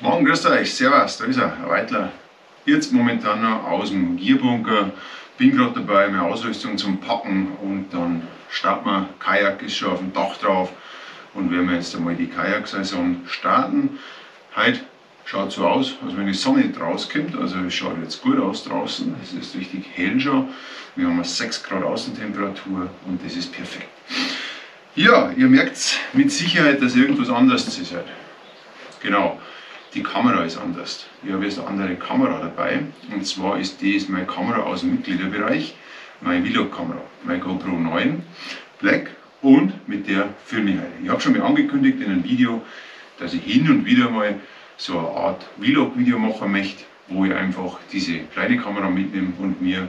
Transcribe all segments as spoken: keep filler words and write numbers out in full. Morgen, grüßt euch, servus, da ist er, Herr Weidler. Jetzt momentan noch aus dem Gierbunker, bin gerade dabei, meine Ausrüstung zum Packen und dann starten wir. Kajak ist schon auf dem Dach drauf und werden wir jetzt einmal die Kajaksaison starten. Heute schaut so aus, als wenn die Sonne rauskommt, also es schaut jetzt gut aus draußen, es ist richtig hell schon. Wir haben sechs Grad Außentemperatur und das ist perfekt. Ja, ihr merkt mit Sicherheit, dass irgendwas anders ist heute. Genau. Die Kamera ist anders. Ich habe jetzt eine andere Kamera dabei. Und zwar ist das meine Kamera aus dem Mitgliederbereich, meine Vlog-Kamera, meine GoPro neun Black. Und mit der filme ich heute. Ich habe schon mal angekündigt in einem Video, dass ich hin und wieder mal so eine Art Vlog-Video machen möchte, wo ich einfach diese kleine Kamera mitnehme und mir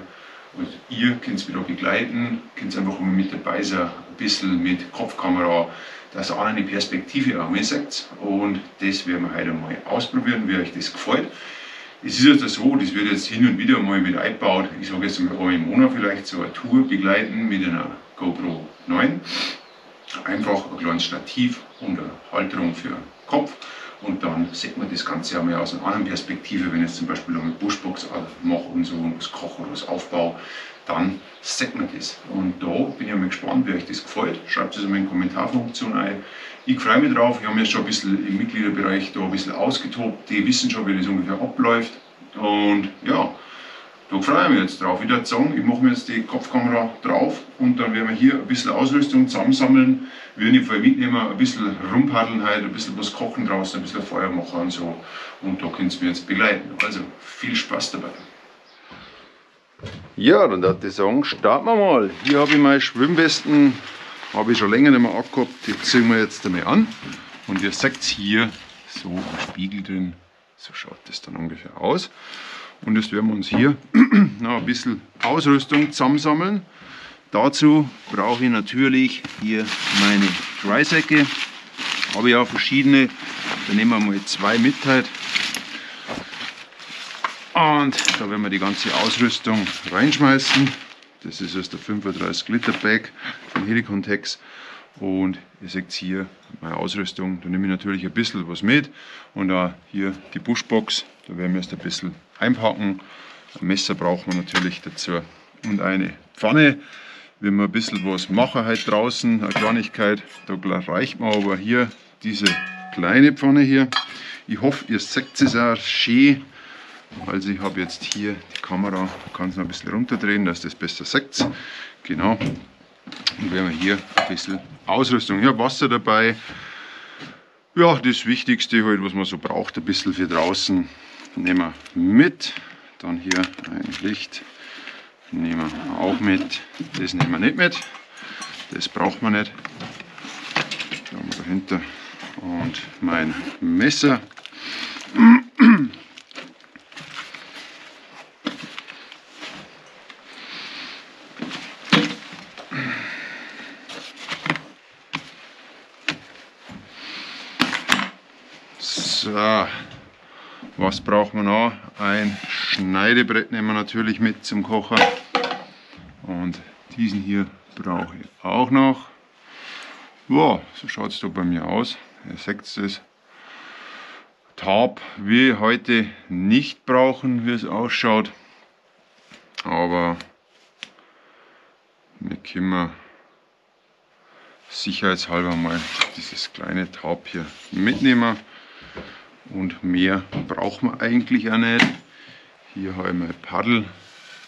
und ihr könnt es wieder begleiten, könnt einfach mal mit dabei sein, ein bisschen mit Kopfkamera, dass ihr eine Perspektive auch mal seht. Und das werden wir heute mal ausprobieren, wie euch das gefällt. Es ist jetzt so, das wird jetzt hin und wieder mal mit eingebaut. Ich sage jetzt mal einmal im Monat vielleicht so eine Tour begleiten mit einer GoPro neun. Einfach ein kleines Stativ und eine Halterung für den Kopf. Und dann sieht man das Ganze auch mal aus einer anderen Perspektive, wenn ich jetzt zum Beispiel eine Bushbox mache und so und das Kochen oder das Aufbau, dann sieht man das. Und da bin ich mal gespannt, wie euch das gefällt. Schreibt es einmal in die Kommentarfunktion ein. Ich freue mich drauf, ich habe mich schon ein bisschen im Mitgliederbereich da ein bisschen ausgetobt. Die wissen schon, wie das ungefähr abläuft. Und ja, da freue ich mich jetzt drauf. Ich würde sagen, ich mache mir jetzt die Kopfkamera drauf und dann werden wir hier ein bisschen Ausrüstung zusammensammeln. Wir werden die vorher mitnehmen, ein bisschen rumpaddeln heute, ein bisschen was kochen draußen, ein bisschen Feuer machen und so. Und da könnt ihr mich jetzt begleiten. Also viel Spaß dabei. Ja, dann würde ich sagen, starten wir mal. Hier habe ich meine Schwimmwesten, habe ich schon länger nicht mehr angehabt. Die ziehen wir jetzt einmal an. Und ihr seht hier so im Spiegel drin. So schaut das dann ungefähr aus. Und jetzt werden wir uns hier noch ein bisschen Ausrüstung zusammensammeln. Dazu brauche ich natürlich hier meine Drysäcke. Habe ich auch verschiedene. Da nehmen wir mal zwei mit heute. Und da werden wir die ganze Ausrüstung reinschmeißen. Das ist jetzt der fünfunddreißig Liter Bag von Helikon Tex. Und ihr seht hier meine Ausrüstung. Da nehme ich natürlich ein bisschen was mit. Und auch hier die Bushbox. Da werden wir jetzt ein bisschen einpacken. Ein Messer brauchen wir natürlich dazu. Und eine Pfanne. Wenn wir ein bisschen was machen halt draußen, eine Kleinigkeit, da reicht mir aber hier diese kleine Pfanne hier. Ich hoffe, ihr seht es auch schön. Also ich habe jetzt hier die Kamera, kann es noch ein bisschen runterdrehen, dass das besser seht. Genau. Und wir haben hier ein bisschen Ausrüstung. Ich habe Wasser dabei. Ja, das Wichtigste halt, was man so braucht, ein bisschen für draußen. Nehmen wir mit. Dann hier ein Licht. Nehmen wir auch mit. Das nehmen wir nicht mit. Das braucht man nicht. Da haben wir dahinter. Und mein Messer. So, was braucht man noch? Ein Schneidebrett nehmen wir natürlich mit zum Kochen. Und diesen hier brauche ich auch noch. Wow, so schaut es da bei mir aus. Ihr seht es. Tarp will ich heute nicht brauchen, wie es ausschaut. Aber wir können sicherheitshalber mal dieses kleine Tarp hier mitnehmen. Und mehr braucht man eigentlich auch nicht. Hier habe ich mein Paddel,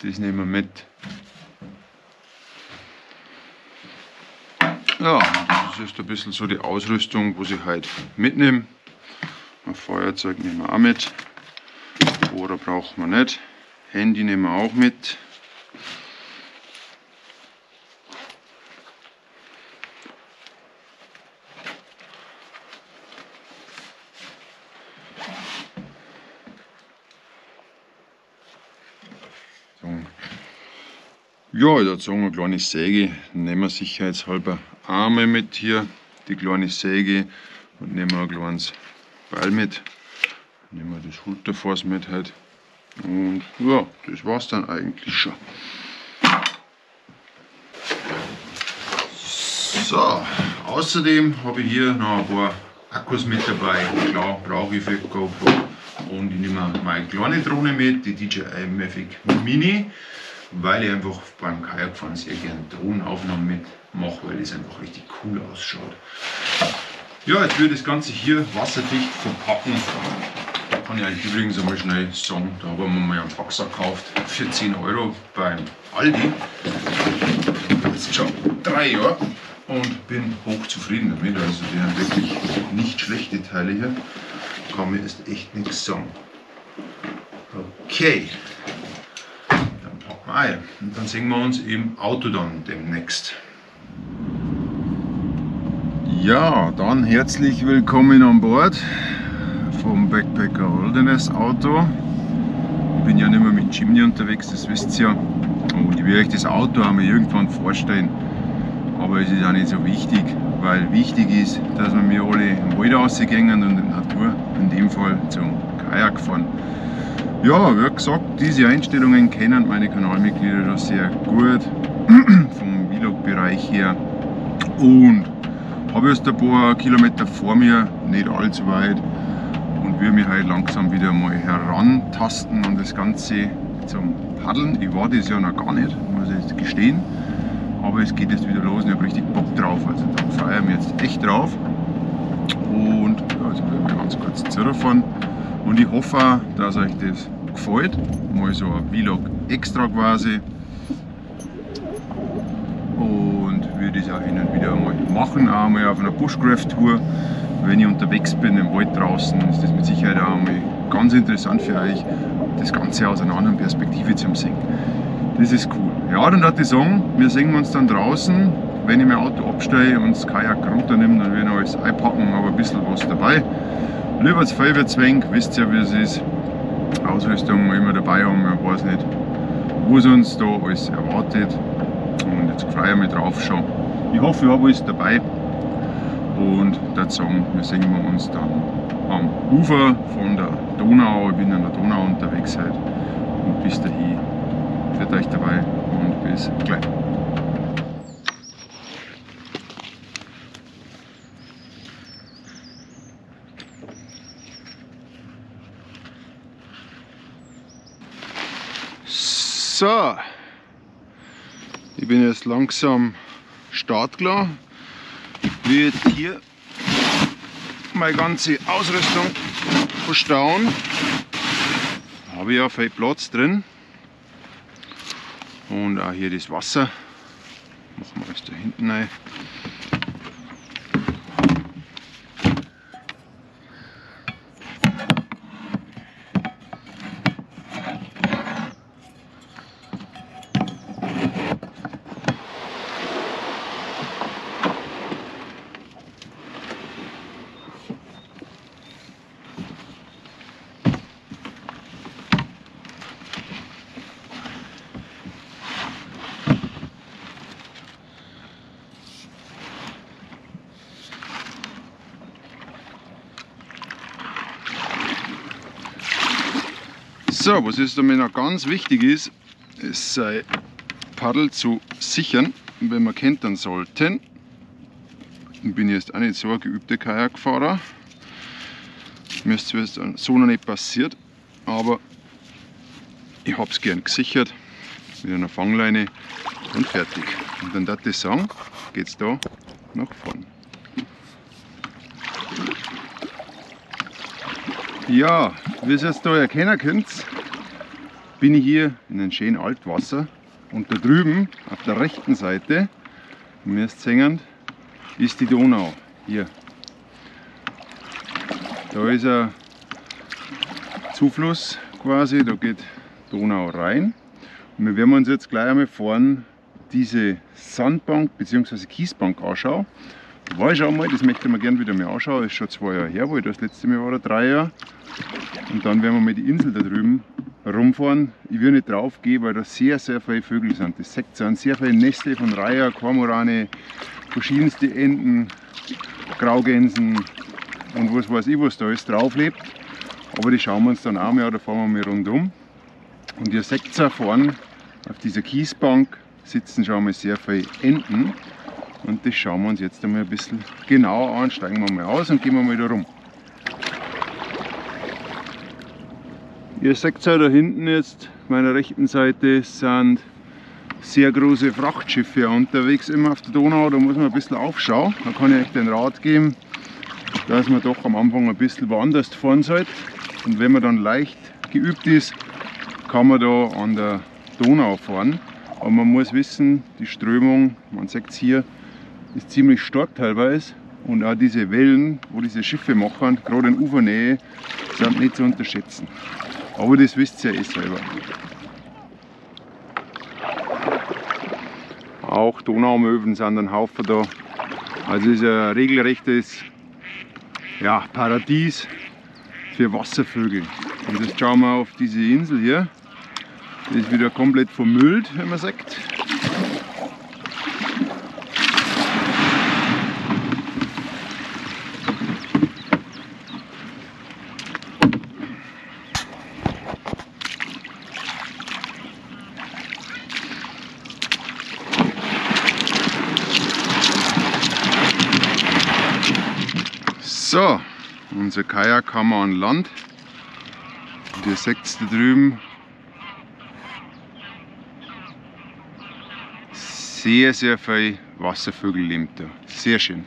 das nehmen wir mit. Ja, das ist ein bisschen so die Ausrüstung, was ich heute mitnehme. Ein Feuerzeug nehmen wir auch mit. Bohrer braucht man nicht. Handy nehmen wir auch mit. Ja, ich würde sagen, eine kleine Säge nehmen wir sicherheitshalber einmal mit hier. Die kleine Säge und nehmen wir ein kleines Beil mit. Nehmen wir das Hulterfass mit halt. Und ja, das war's dann eigentlich schon. So, außerdem habe ich hier noch ein paar Akkus mit dabei, klar, brauche ich für die GoPro. Und ich nehme meine kleine Drohne mit, die D J I Mavic Mini, weil ich einfach beim Kajakfahren sehr gerne Drohnenaufnahmen mitmache, weil es einfach richtig cool ausschaut. Ja, jetzt würde ich das Ganze hier wasserdicht verpacken. Da kann ich euch übrigens einmal schnell sagen, da haben wir mal einen Packsack gekauft für zehn Euro beim Aldi. Jetzt schon drei Jahre und bin hochzufrieden damit. Also die haben wirklich nicht schlechte Teile hier. Kann mir jetzt echt nichts sagen. Okay, dann packen wir ein und dann sehen wir uns im Auto dann demnächst. Ja, dann herzlich willkommen an Bord vom Backpacker Wilderness Auto. Ich bin ja nicht mehr mit Jimny unterwegs, das wisst ihr ja. Und ich will euch das Auto einmal irgendwann vorstellen. Aber es ist auch nicht so wichtig, weil wichtig ist, dass wir mir alle im Wald rausgehen und in der Natur, in dem Fall zum Kajak fahren. Ja, wie gesagt, diese Einstellungen kennen meine Kanalmitglieder schon sehr gut, vom Vlog-Bereich her. Und habe jetzt ein paar Kilometer vor mir, nicht allzu weit, und wir mich heute langsam wieder mal herantasten an das Ganze zum Paddeln. Ich war das ja noch gar nicht, muss ich jetzt gestehen. Aber es geht jetzt wieder los und ich habe richtig Bock drauf, also da freue ich mich jetzt echt drauf. Und ja, jetzt will ich mal ganz kurz zurückfahren und ich hoffe, dass euch das gefällt. Mal so ein Vlog extra quasi. Und würde es auch hin und wieder mal machen, auch mal auf einer Bushcraft-Tour. Wenn ich unterwegs bin im Wald draußen, ist das mit Sicherheit auch mal ganz interessant für euch, das Ganze aus einer anderen Perspektive zu sehen. Das ist cool. Ja, dann hat die Song. Wir sehen uns dann draußen. Wenn ich mein Auto abstelle und das Kajak runternehme, dann werde ich alles einpacken, aber ein bisschen was dabei. Lieber's Feuerwehrzwänk, wisst ihr, wie es ist. Ausrüstung immer dabei haben, ich weiß nicht, was uns da alles erwartet. Und jetzt freue ich mich drauf schon. Ich hoffe, ich habe alles dabei. Und der Song, wir sehen uns dann am Ufer von der Donau. Ich bin an der Donau unterwegs heute. Und bis dahin. Seid euch dabei und bis gleich. So, ich bin jetzt langsam startklar. Wird hier meine ganze Ausrüstung verstauen. Da habe ich ja viel Platz drin. Und auch hier das Wasser. Machen wir das da hinten rein. So, was jetzt damit noch ganz wichtig ist, ist sein Paddel zu sichern, wenn wir kentern sollten. Ich bin jetzt auch nicht so ein geübter Kajakfahrer. Mir ist es so noch nicht passiert, aber ich habe es gern gesichert mit einer Fangleine und fertig. Und dann darf ich sagen, geht es da nach vorne. Ja, wie ihr es da erkennen könnt, bin ich hier in einem schönen Altwasser und da drüben auf der rechten Seite, wie ihr es seht, ist die Donau hier. Da ist ein Zufluss quasi, da geht Donau rein und wir werden uns jetzt gleich einmal vorne diese Sandbank bzw. Kiesbank anschauen. War ich auch mal, das möchte ich mir gerne wieder mal anschauen, das ist schon zwei Jahre her, wo ich das letzte Mal war, drei Jahre. Und dann werden wir mal die Insel da drüben rumfahren. Ich will nicht drauf gehen, weil da sehr, sehr viele Vögel sind. Das seht ihr, sehr viele Nester von Reiher, Kormorane, verschiedenste Enten, Graugänsen und was weiß ich, was da alles drauf lebt. Aber die schauen wir uns dann auch mal an, da fahren wir mal rundum. Und ihr seht ja vorne auf dieser Kiesbank sitzen schon mal sehr viele Enten. Und das schauen wir uns jetzt einmal ein bisschen genauer an. Steigen wir mal aus und gehen wir mal da rum. Ihr seht ja da hinten jetzt, meiner rechten Seite sind sehr große Frachtschiffe unterwegs, immer auf der Donau. Da muss man ein bisschen aufschauen. Da kann ich euch den Rat geben, dass man doch am Anfang ein bisschen woanders fahren sollte. Und wenn man dann leicht geübt ist, kann man da an der Donau fahren. Aber man muss wissen, die Strömung, man sagt es hier, ist ziemlich stark teilweise. Und auch diese Wellen, wo diese Schiffe machen, gerade in Ufernähe, sind nicht zu unterschätzen. Aber das wisst ihr ja eh selber. Auch Donaumöwen sind ein Haufen da. Also ist ein regelrechtes ja, Paradies für Wasservögel. Und jetzt schauen wir auf diese Insel hier. Die ist wieder komplett vermüllt, wenn man sagt. So, unser Kajak haben wir an Land. Und ihr seht da drüben sehr, sehr viel Wasservögel lebt da. Sehr schön.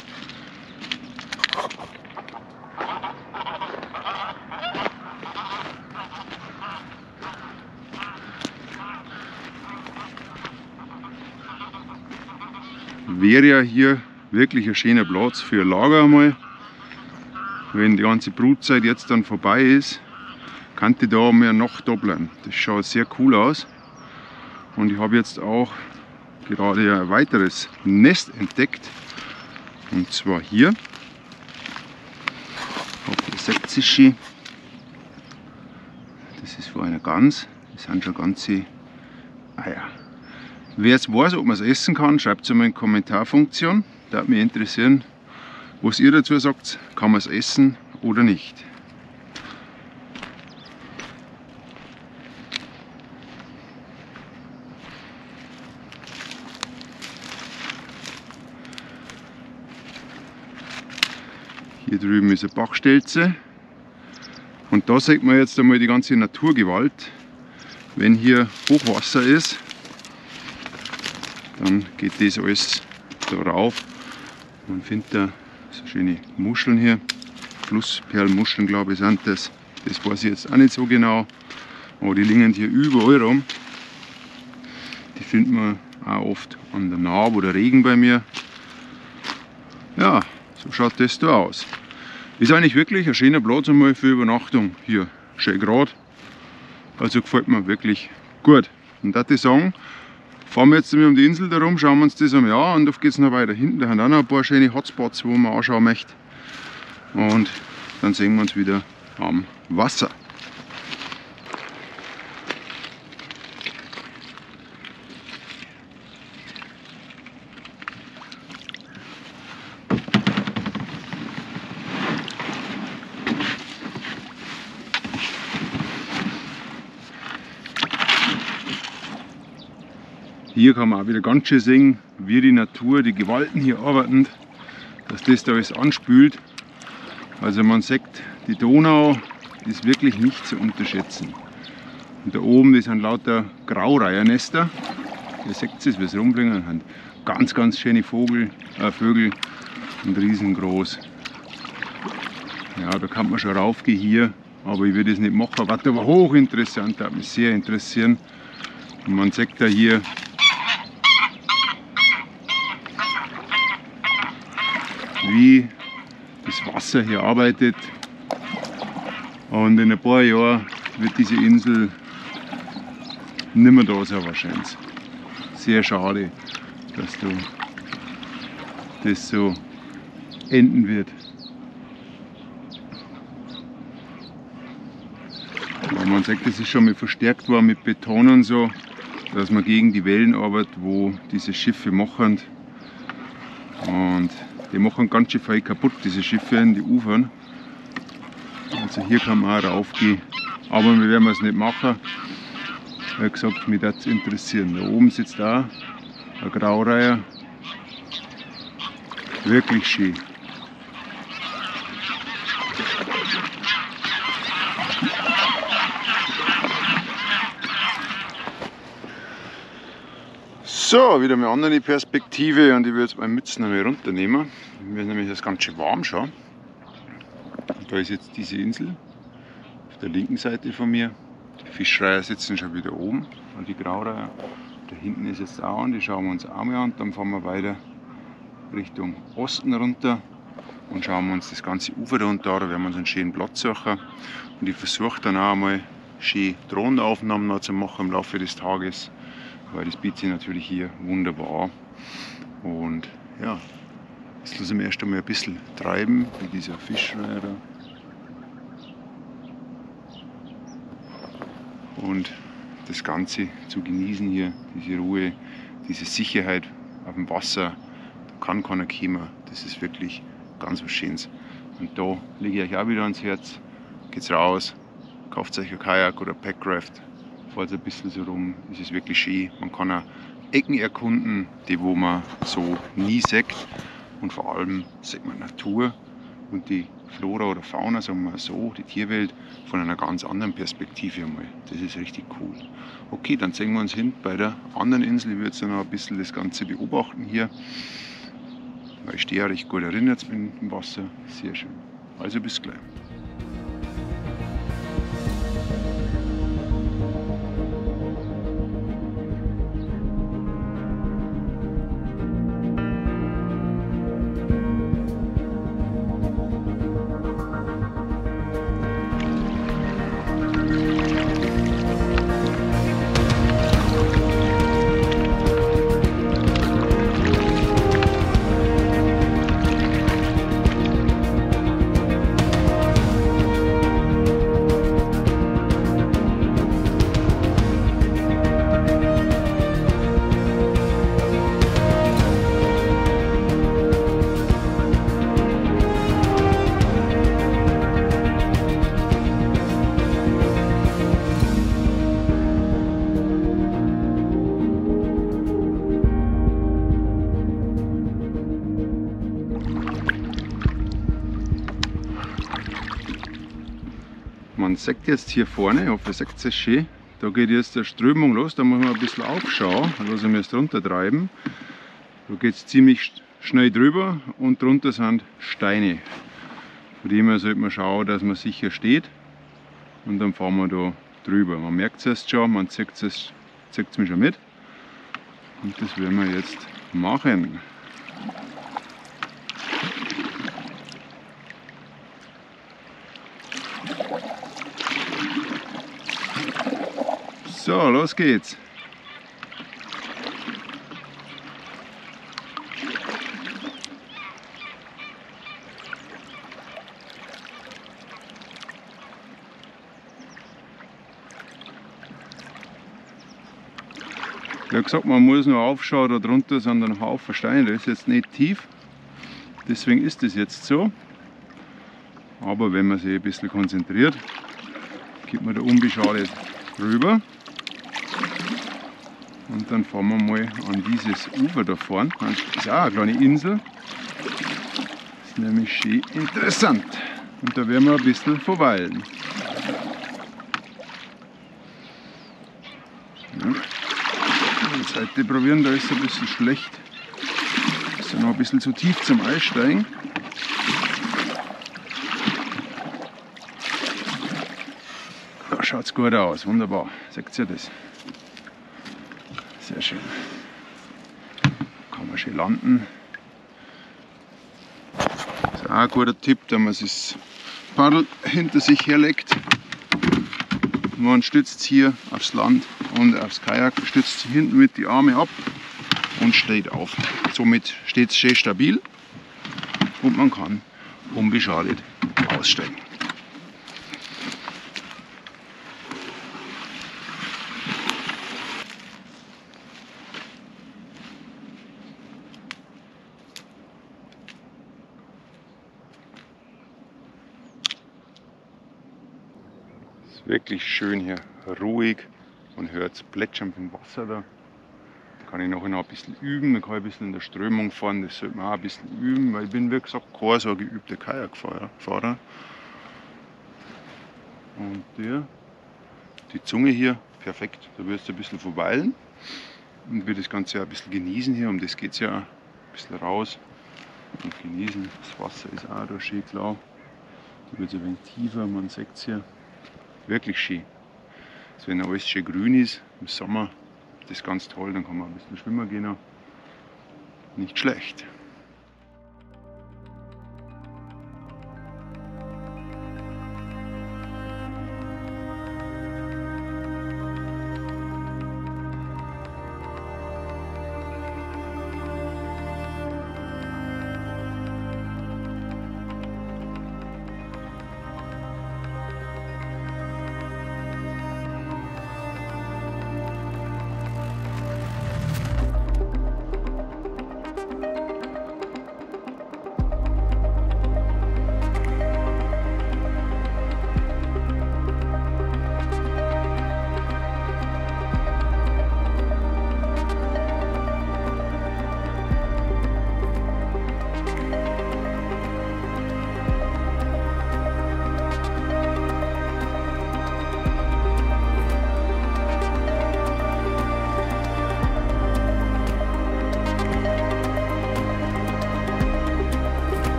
Wäre ja hier wirklich ein schöner Platz für ein Lager einmal. Wenn die ganze Brutzeit jetzt dann vorbei ist, kann die da mehr noch da bleiben. Das schaut sehr cool aus. Und ich habe jetzt auch gerade ein weiteres Nest entdeckt. Und zwar hier. Das ist vor einer Gans. Das sind schon ganze Eier. Wer es weiß, ob man es essen kann, schreibt es mal in die Kommentarfunktion. Das würde mich interessieren. Was ihr dazu sagt, kann man es essen oder nicht. Hier drüben ist eine Bachstelze. Und da sieht man jetzt einmal die ganze Naturgewalt. Wenn hier Hochwasser ist, dann geht das alles da rauf. Man findet da so schöne Muscheln hier, Flussperlmuscheln, glaube ich, sind das. Das weiß ich jetzt auch nicht so genau, aber die liegen hier überall rum. Die findet man auch oft an der Naab oder Regen bei mir. Ja, so schaut das da aus. Ist eigentlich wirklich ein schöner Platz einmal für Übernachtung hier. Schön gerade, also gefällt mir wirklich gut. Und das würde ich sagen, fahren wir jetzt um die Insel herum, schauen wir uns das einmal an und auf geht es noch weiter. Hinten da haben auch noch ein paar schöne Hotspots, wo man anschauen möchte. Und dann sehen wir uns wieder am Wasser. Hier kann man auch wieder ganz schön sehen, wie die Natur, die Gewalten hier arbeiten, dass das da alles anspült. Also man sagt, die Donau ist wirklich nicht zu unterschätzen. Und da oben, das sind lauter Graureihernester. Ihr seht es, wie es rumblingen haben. Ganz, ganz schöne Vogel, äh, Vögel und riesengroß. Ja, da kann man schon raufgehen hier, aber ich würde es nicht machen. Was aber hochinteressant, das hat mich sehr interessieren. Und man sagt da hier, wie das Wasser hier arbeitet, und in ein paar Jahren wird diese Insel nicht mehr da sein wahrscheinlich. Sehr schade, dass da das so enden wird. Aber man sagt, das ist schon mal verstärkt worden mit Beton und so, dass man gegen die Wellen arbeitet, wo diese Schiffe machen. Und die machen ganz schön viel kaputt, diese Schiffe in die Ufern. Also hier kann man auch raufgehen. Aber wir werden es nicht machen. Wie gesagt, mich würde es interessieren. Da oben sitzt auch ein Graureiher. Wirklich schön. So, wieder eine andere Perspektive und ich will jetzt meine Mütze noch mal runternehmen. Mir ist nämlich das ganz schön warm schon. Und da ist jetzt diese Insel auf der linken Seite von mir. Die Fischreiher sitzen schon wieder oben und die Graureiher. Da hinten ist jetzt auch und die schauen wir uns auch mal an. Dann fahren wir weiter Richtung Osten runter und schauen wir uns das ganze Ufer da und da. Da werden wir uns einen schönen Platz suchen. Und ich versuche dann auch mal schöne Drohnenaufnahmen noch zu machen im Laufe des Tages, weil das bietet sich natürlich hier wunderbar. Und ja, jetzt lassen wir erst einmal ein bisschen treiben mit dieser Fischreiher. Und das Ganze zu genießen hier, diese Ruhe, diese Sicherheit auf dem Wasser, da kann keiner kommen, das ist wirklich ganz was Schönes. Und da lege ich euch auch wieder ans Herz, geht's raus, kauft euch ein Kajak oder Packraft, fahrt ein bisschen so rum, es ist wirklich schön, man kann auch Ecken erkunden, die wo man so nie sieht und vor allem sieht man Natur und die Flora oder Fauna, sagen wir so, die Tierwelt von einer ganz anderen Perspektive einmal. Das ist richtig cool. Okay, dann sehen wir uns hin bei der anderen Insel. Ich würde jetzt noch ein bisschen das Ganze beobachten hier, weil ich stehe ja recht gut drin jetzt mit dem Wasser. Sehr schön. Also bis gleich. Man sieht jetzt hier vorne, ich hoffe, ihr seht es schön, da geht jetzt die Strömung los, da muss man ein bisschen aufschauen, lassen wir es runter treiben. Da geht es ziemlich schnell drüber und drunter sind Steine. Von dem her sollte man schauen, dass man sicher steht und dann fahren wir da drüber. Man merkt es erst schon, man sieht es mir schon mit und das werden wir jetzt machen. So, los geht's! Ich habe gesagt, man muss nur aufschauen, da drunter sind ein Haufen Steine, das ist jetzt nicht tief, deswegen ist das jetzt so. Aber wenn man sich ein bisschen konzentriert, geht man da unbeschadet rüber. Und dann fahren wir mal an dieses Ufer da vorne. Das ist auch eine kleine Insel. Das ist nämlich schön interessant. Und da werden wir ein bisschen verweilen. Ja. Die Seite probieren, da ist es ein bisschen schlecht. Das ist ja noch ein bisschen zu tief zum Einsteigen. Da schaut es gut aus, wunderbar. Seht ihr das? Sehr schön. Kann man schön landen. Das ist auch ein guter Tipp, dass man das Paddel hinter sich herlegt. Man stützt hier aufs Land und aufs Kajak, stützt sich hinten mit die Arme ab und steht auf. Somit steht es schön stabil und man kann unbeschadet aussteigen. Wirklich schön hier, ruhig, man hört es plätschern im Wasser da, kann ich nachher noch ein bisschen üben, dann kann ich ein bisschen in der Strömung fahren, das sollte man auch ein bisschen üben, weil ich bin, wie gesagt, kein so geübter Kajakfahrer. Und der, die Zunge hier, perfekt, da wirst du ein bisschen verweilen und wir das Ganze auch ein bisschen genießen hier, um das geht es ja auch, ein bisschen raus und genießen. Das Wasser ist auch da schön klar, da wird es ein wenig tiefer, man sieht es hier, wirklich schön. Also wenn alles schön grün ist, im Sommer, das ist ganz toll, dann kann man ein bisschen schwimmen gehen, noch. Nicht schlecht.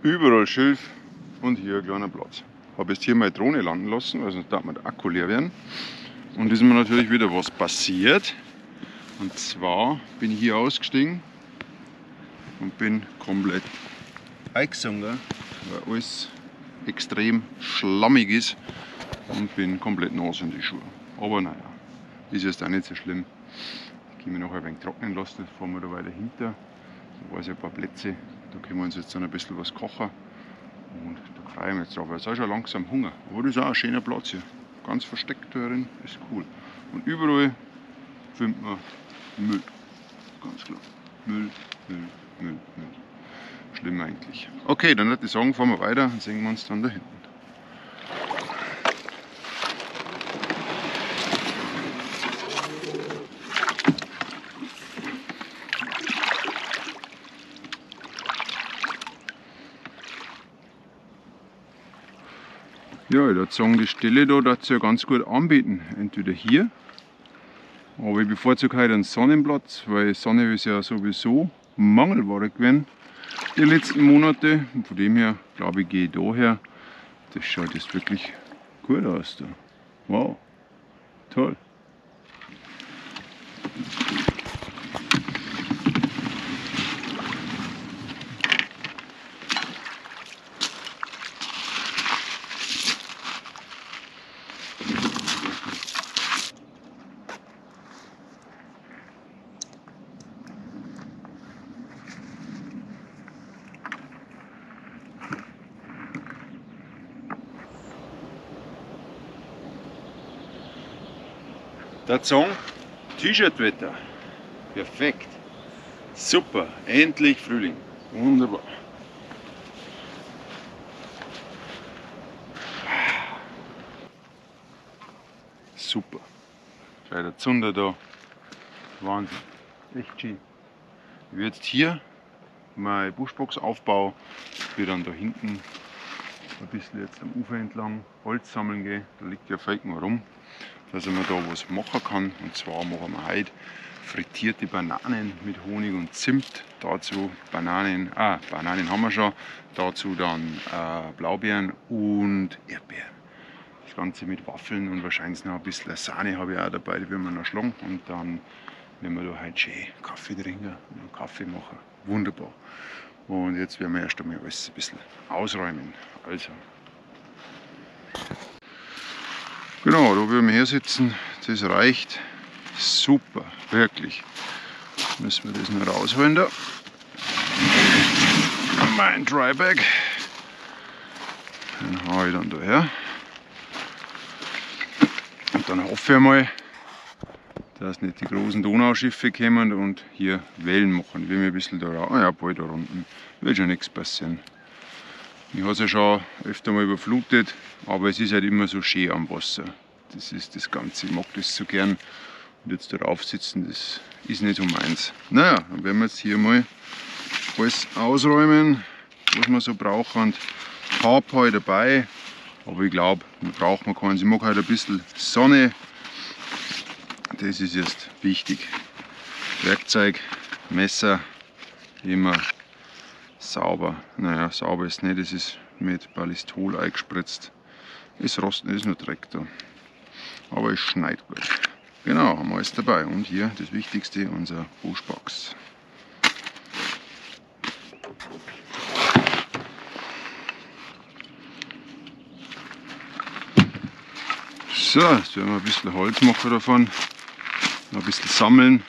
Überall Schilf und hier ein kleiner Platz. Habe jetzt hier meine Drohne landen lassen, weil sonst darf mir der Akku leer werden. Und ist mir natürlich wieder was passiert. Und zwar bin ich hier ausgestiegen und bin komplett eingesunken, weil alles extrem schlammig ist und bin komplett nass in die Schuhe. Aber naja, ist jetzt auch nicht so schlimm. Ich gehe mich noch ein wenig trocknen lassen, jetzt fahren wir da weiter hinter. Da waren ja ein paar Plätze. Da können wir uns jetzt dann ein bisschen was kochen und da freue ich mich jetzt drauf, weil es auch schon langsam Hunger. Aber das ist auch ein schöner Platz hier, ganz versteckt darin, ist cool. Und überall findet man Müll, ganz klar, Müll, Müll, Müll, Müll. Schlimm eigentlich. Okay, dann würde ich sagen, fahren wir weiter und sehen wir uns dann da hinten. Ja, ich würde sagen, die Stelle da darf es ja ganz gut anbieten. Entweder hier, aber ich bevorzuge heute einen Sonnenplatz, weil Sonne ist ja sowieso Mangelware gewesen die letzten Monate. Und von dem her, glaube ich, gehe ich da her. Das schaut jetzt wirklich gut aus da. Wow, toll. Der Song, T-Shirt-Wetter, perfekt, super, endlich Frühling, wunderbar. Super, gleich der Zunder da, Wahnsinn, echt schön. Ich werde jetzt hier meine Bushbox aufbauen, ich werde dann da hinten ein bisschen jetzt am Ufer entlang Holz sammeln gehen, da liegt ja Falken rum. Da sind wir da, was ich machen kann. Und zwar machen wir heute frittierte Bananen mit Honig und Zimt. Dazu Bananen, ah, Bananen haben wir schon. Dazu dann äh, Blaubeeren und Erdbeeren. Das Ganze mit Waffeln und wahrscheinlich noch ein bisschen Sahne habe ich auch dabei, die werden wir noch schlagen. Und dann werden wir da heute schön Kaffee trinken und Kaffee machen. Wunderbar. Und jetzt werden wir erst einmal alles ein bisschen ausräumen. Also. Genau, da würden wir hier sitzen, das reicht super, wirklich. Müssen wir das noch rausholen da. Mein Drybag. Den hau ich dann da her. Und dann hoffe ich mal, dass nicht die großen Donauschiffe kommen und hier Wellen machen. Ich will mir ein bisschen da raus, ja, bald da unten, wird schon nichts passieren. Ich habe es ja schon öfter mal überflutet, aber es ist halt immer so schön am Wasser. Das ist das Ganze, ich mag das so gern. Und jetzt darauf sitzen, das ist nicht so meins. Naja, dann werden wir jetzt hier mal alles ausräumen, was wir so brauchen. Und ich habe halt dabei, aber ich glaube, wir brauchen keinen. Ich mag halt ein bisschen Sonne. Das ist jetzt wichtig. Werkzeug, Messer, immer sauber. Naja, sauber ist nicht, das ist mit Ballistol eingespritzt. Ist rosten, ist nur Dreck da. Aber es schneit gut. Genau, haben wir alles dabei. Und hier das Wichtigste, unser Bushbox. So, jetzt werden wir ein bisschen Holz machen davon. Ein bisschen sammeln.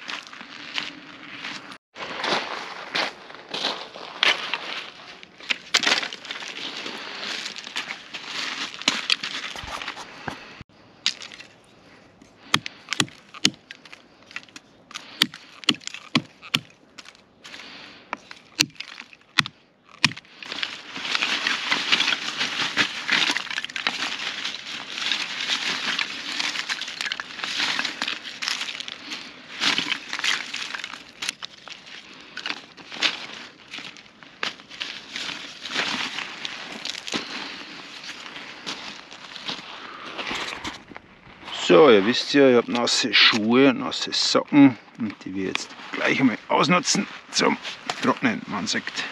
So, ihr wisst ja, ich habe nasse Schuhe, nasse Socken und die wir jetzt gleich einmal ausnutzen zum Trocknen. Man sagt,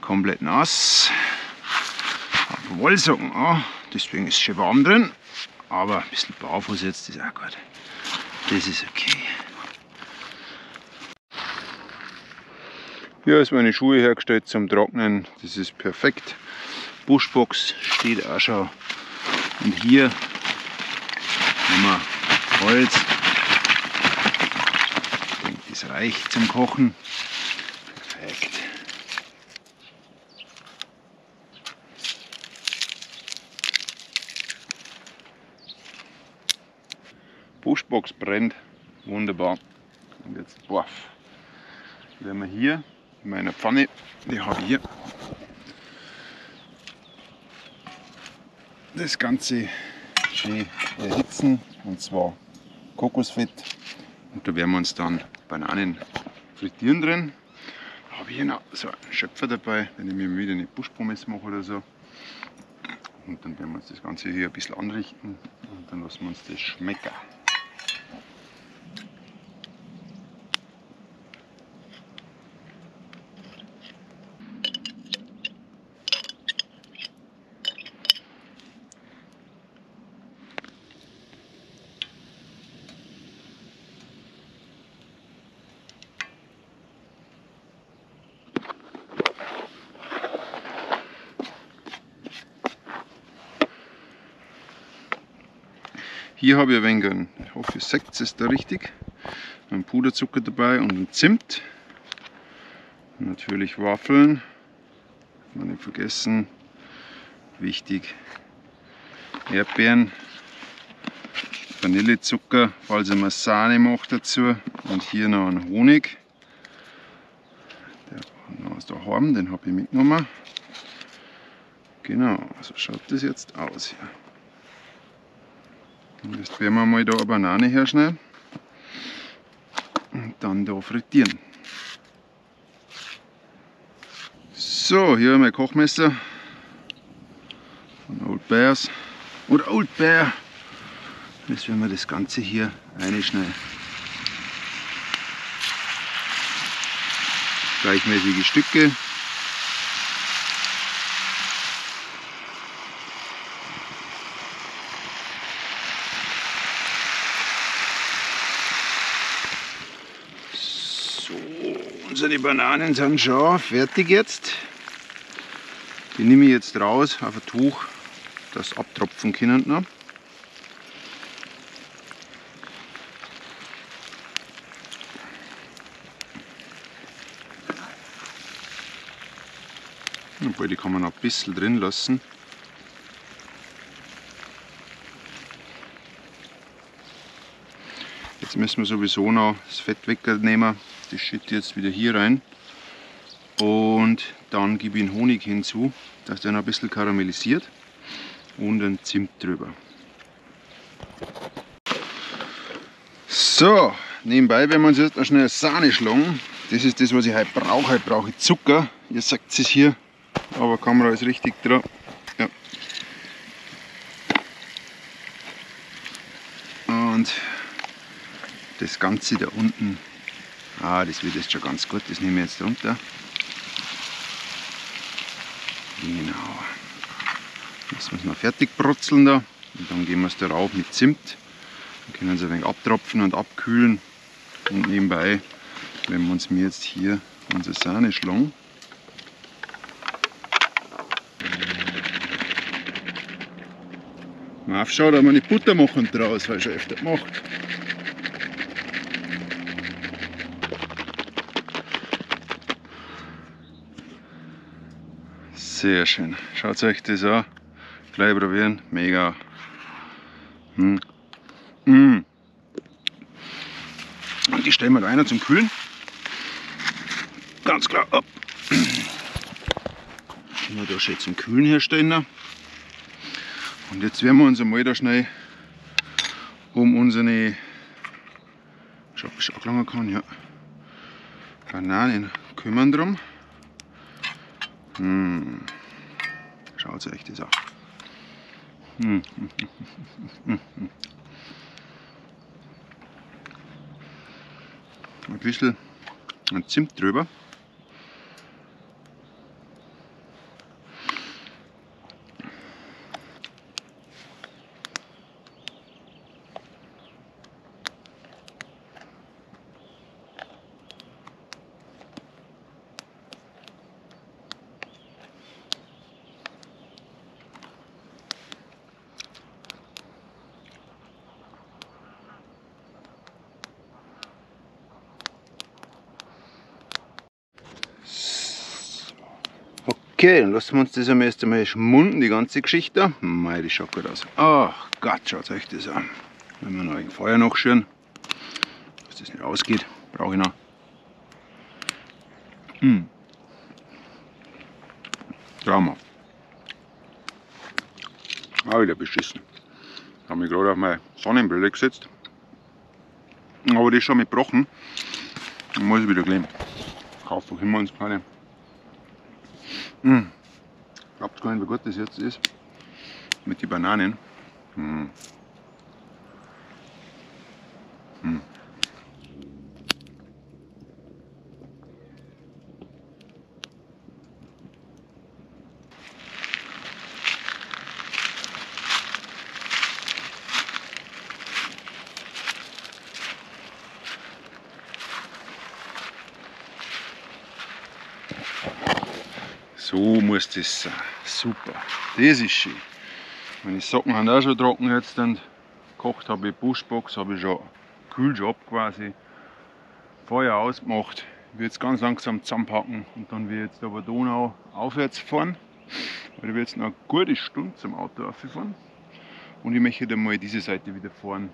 komplett nass. Habe Wollsocken an, deswegen ist es schon warm drin, aber ein bisschen barfuß jetzt ist auch gut. Das ist okay. Hier ist meine Schuhe hergestellt zum Trocknen, das ist perfekt. Bushbox steht auch schon. Und hier Holz. Ich denke, das reicht zum Kochen. Perfekt. Bushbox brennt wunderbar. Und jetzt, boah, werden wir hier in meiner Pfanne, die habe ich hier, das Ganze schön erhitzen, und zwar Kokosfett, und da werden wir uns dann Bananen frittieren drin. Da habe ich noch so einen Schöpfer dabei, wenn ich mir wieder eine Buschpommes mache oder so. Und dann werden wir uns das Ganze hier ein bisschen anrichten und dann lassen wir uns das schmecken. Hier habe ich ein wenig, ich hoffe ihr seht es da richtig, einen Puderzucker dabei und einen Zimt. Und natürlich Waffeln, nicht vergessen, wichtig, Erdbeeren, Vanillezucker, falls ihr mal Sahne macht dazu. Und hier noch einen Honig, der noch aus der Horn, den habe ich mitgenommen. Genau, so schaut das jetzt aus hier. Jetzt werden wir mal da eine Banane herschneiden und dann da frittieren. So, hier mein Kochmesser von Old Bears oder Old Bear. als wenn wir das Ganze hier reinschneiden. Gleichmäßige Stücke. So, unsere Bananen sind schon fertig jetzt. Die nehme ich jetzt raus auf ein Tuch, das abtropfen können noch. Obwohl, die kann man noch ein bisschen drin lassen. Jetzt müssen wir sowieso noch das Fett wegnehmen. Das schütte ich jetzt wieder hier rein. Und dann gebe ich den Honig hinzu, dass der noch ein bisschen karamellisiert, und einen Zimt drüber. So, nebenbei werden wir uns jetzt noch schnell Sahne schlagen. Das ist das, was ich heute brauche. Heute brauche ich Zucker. Ihr sagt es hier, aber Kamera ist richtig dran. Ja. Und das Ganze da unten, ah, das wird jetzt schon ganz gut. Das nehme ich jetzt runter. Genau. Jetzt müssen wir fertig brutzeln da. Und dann geben wir es da rauf mit Zimt. Dann können wir es ein wenig abtropfen und abkühlen. Und nebenbei, wenn wir uns mir jetzt hier unsere Sahne schlagen. Mal aufschauen, ob wir nicht Butter machen draus, weil ich schon öfter gemacht. Sehr schön. Schaut euch das an. Gleich probieren. Mega. Hm. Mm. Und die stellen wir da rein zum Kühlen. Ganz klar ab. Können wir da schön zum Kühlen herstellen. Und jetzt werden wir uns einmal da schnell um unsere, schau, ob ich anlangen kann, ja, Bananen kümmern drum. Hm. Schaut euch das an. Hm. Ein bisschen Zimt drüber. Okay, dann lassen wir uns das erst einmal schmunden, die ganze Geschichte. Mei, das schaut gut aus. Ach Gott, schaut euch das an. Wenn wir noch ein Feuer nachschüren, dass das nicht ausgeht, brauche ich noch. Hm. Trauma. Ah, wieder beschissen. Ich habe mich gerade auf meine Sonnenbrille gesetzt. Aber die ist schon gebrochen. Dann muss ich wieder kleben. Kauft doch immer uns keine. Mmh. Glaubt gar nicht, wie gut das jetzt ist mit den Bananen. Mmh. Mmh. So muss das sein. Super. Das ist schön. Meine Socken sind auch schon trocken jetzt. Und gekocht habe ich Bushbox, habe ich schon Kühljob quasi. Feuer ausgemacht. Ich werde jetzt ganz langsam zusammenpacken und dann werde ich jetzt aber Donau aufwärts fahren. Weil ich werde jetzt noch eine gute Stunde zum Auto rauffahren. Und ich möchte dann mal diese Seite wieder fahren.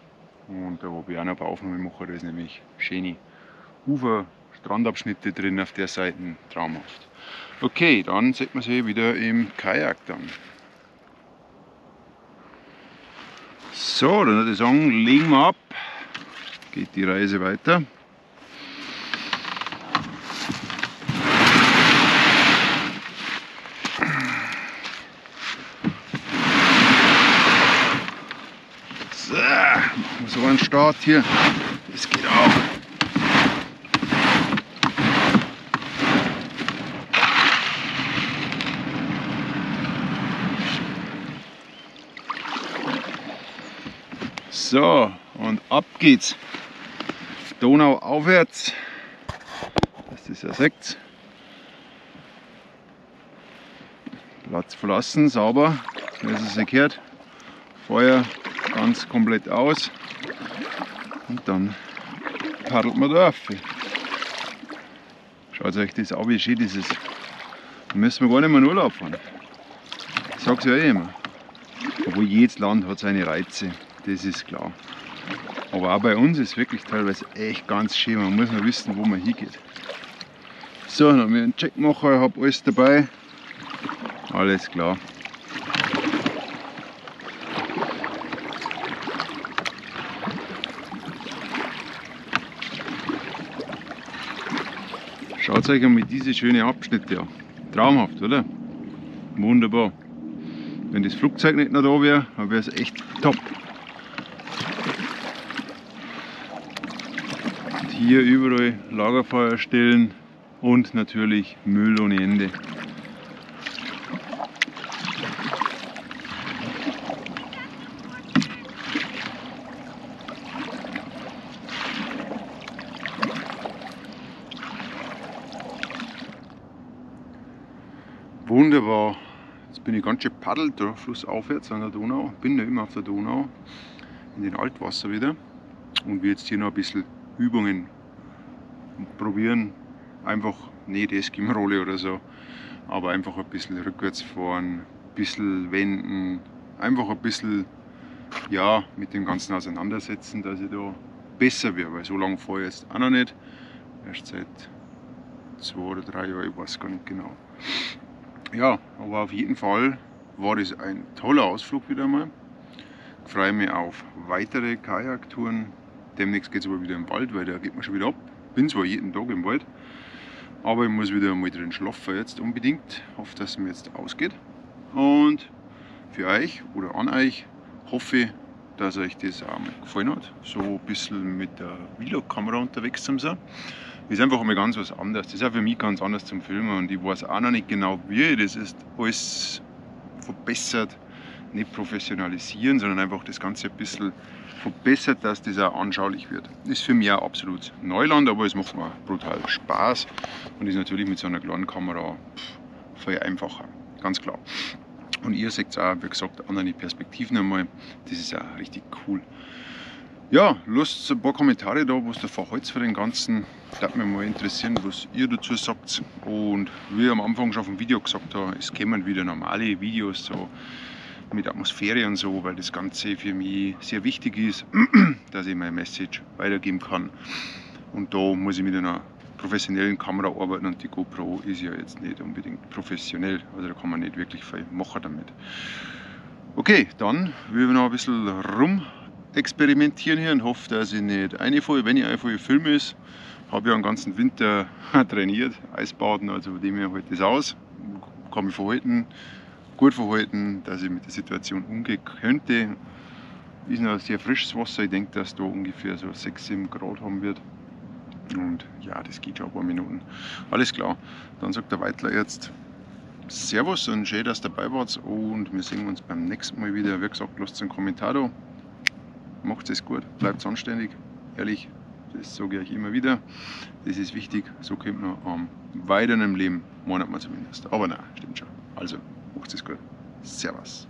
Und da habe ich auch noch ein paar Aufnahmen gemacht. Da ist nämlich schöne Ufer, Strandabschnitte drin auf der Seite. Traumhaft. Okay, dann sieht man sie wieder im Kajak dann. So, dann würde ich sagen, legen wir ab. Geht die Reise weiter. So. So ein Start hier, das geht auch. So, und ab geht's. Donau aufwärts. Das ist ja sechs. Platz verlassen, sauber. Das ist gekehrt. Feuer ganz komplett aus. Und dann paddelt man da rauf. Schaut euch das an, wie schön das ist. Da müssen wir gar nicht mehr in Urlaub fahren. Ich sag's ja eh immer. Obwohl jedes Land hat seine Reize. Das ist klar. Aber auch bei uns ist wirklich teilweise echt ganz schön. Man muss nur wissen, wo man hingeht. So, dann habe ich einen Check gemacht, habe alles dabei. Alles klar. Schaut euch einmal diese schönen Abschnitte an. Traumhaft, oder? Wunderbar. Wenn das Flugzeug nicht noch da wäre, dann wäre es echt top. Hier überall Lagerfeuer stellen und natürlich Müll ohne Ende. Wunderbar, jetzt bin ich ganz schön paddelt, da flussaufwärts an der Donau, bin ja immer auf der Donau, in den Altwasser wieder und will jetzt hier noch ein bisschen Übungen probieren, einfach nicht Eskimo-Rolle oder so, aber einfach ein bisschen rückwärts fahren, ein bisschen wenden, einfach ein bisschen ja, mit dem Ganzen auseinandersetzen, dass ich da besser werde, weil so lange fahre ich jetzt auch noch nicht, erst seit zwei oder drei Jahren, ich weiß gar nicht genau. Ja, aber auf jeden Fall war das ein toller Ausflug wieder mal. Ich freue mich auf weitere Kajaktouren. Demnächst geht es aber wieder im Wald, weil da geht man schon wieder ab. Bin zwar jeden Tag im Wald, aber ich muss wieder mal drin schlafen jetzt unbedingt. Hoffe, dass es mir jetzt ausgeht. Und für euch oder an euch hoffe ich, dass euch das auch mal gefallen hat. So ein bisschen mit der Vlog-Kamera unterwegs zu sein. Ist einfach einmal ganz was anderes. Das ist auch für mich ganz anders zum Filmen und ich weiß auch noch nicht genau, wie ich das ist alles verbessert. Nicht professionalisieren, sondern einfach das Ganze ein bisschen verbessert, dass das auch anschaulich wird. Ist für mich auch absolut Neuland, aber es macht mir brutal Spaß und ist natürlich mit so einer kleinen Kamera pff, viel einfacher, ganz klar. Und ihr seht auch, wie gesagt, andere Perspektiven einmal, das ist auch richtig cool. Ja, lasst ein paar Kommentare da, was ihr verhaltet für den Ganzen. Würde mich mal interessieren, was ihr dazu sagt. Und wie ich am Anfang schon auf dem Video gesagt habe, es kommen wieder normale Videos, so mit Atmosphäre und so, weil das Ganze für mich sehr wichtig ist, dass ich meine Message weitergeben kann. Und da muss ich mit einer professionellen Kamera arbeiten und die GoPro ist ja jetzt nicht unbedingt professionell, also da kann man nicht wirklich viel machen damit. Okay, dann will ich noch ein bisschen rum experimentieren hier und hoffe, dass ich nicht reinfalle. Wenn ich reinfalle, Film ist, habe ja den ganzen Winter trainiert, Eisbaden, also von dem her halte ich das aus, kann mich verhalten. Gut verhalten, dass ich mit der Situation umgehen könnte. Ist noch sehr frisches Wasser, ich denke, dass da ungefähr so sechs, sieben Grad haben wird. Und ja, das geht schon ein paar Minuten. Alles klar, dann sagt der Weidler jetzt Servus und schön, dass ihr dabei wart und wir sehen uns beim nächsten Mal wieder. Wie gesagt, lasst einen Kommentar da, macht es gut, bleibt anständig, ehrlich, das sage ich euch immer wieder. Das ist wichtig, so kommt man am weiteren im Leben, meint man zumindest. Aber nein, stimmt schon. Also. Macht es gut. Servus.